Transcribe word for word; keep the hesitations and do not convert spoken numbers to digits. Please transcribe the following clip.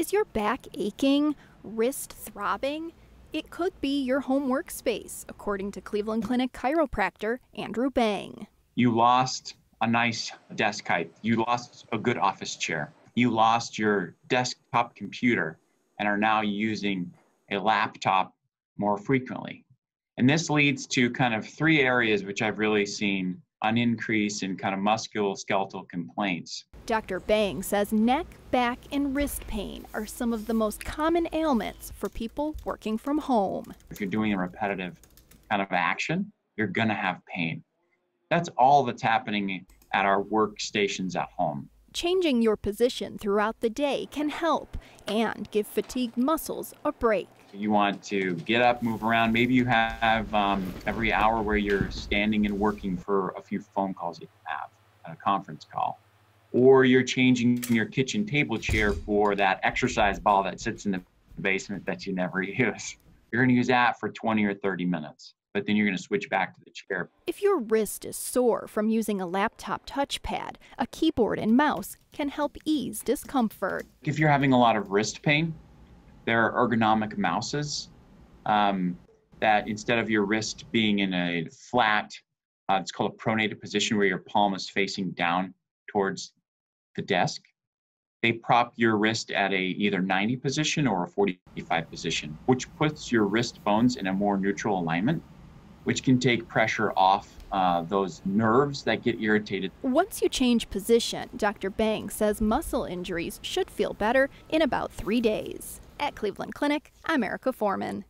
Is your back aching, wrist throbbing? It could be your home workspace, according to Cleveland Clinic chiropractor Andrew Bang. You lost a nice desk height. You lost a good office chair. You lost your desktop computer and are now using a laptop more frequently. And this leads to kind of three areas which I've really seen an increase in kind of musculoskeletal complaints. Doctor Bang says neck, back, and wrist pain are some of the most common ailments for people working from home. If you're doing a repetitive kind of action, you're gonna have pain. That's all that's happening at our workstations at home. Changing your position throughout the day can help and give fatigued muscles a break. You want to get up, move around. Maybe you have um, every hour where you're standing and working for a few phone calls that you have, a conference call. Or you're changing your kitchen table chair for that exercise ball that sits in the basement that you never use. You're gonna use that for twenty or thirty minutes, but then you're gonna switch back to the chair. If your wrist is sore from using a laptop touchpad, a keyboard and mouse can help ease discomfort. If you're having a lot of wrist pain, there are ergonomic mouses um, that instead of your wrist being in a flat, uh, it's called a pronated position where your palm is facing down towards the desk, they prop your wrist at a either ninety position or a forty-five position, which puts your wrist bones in a more neutral alignment, which can take pressure off uh, those nerves that get irritated. Once you change position, Doctor Bang says muscle injuries should feel better in about three days. At Cleveland Clinic, I'm Erica Foreman.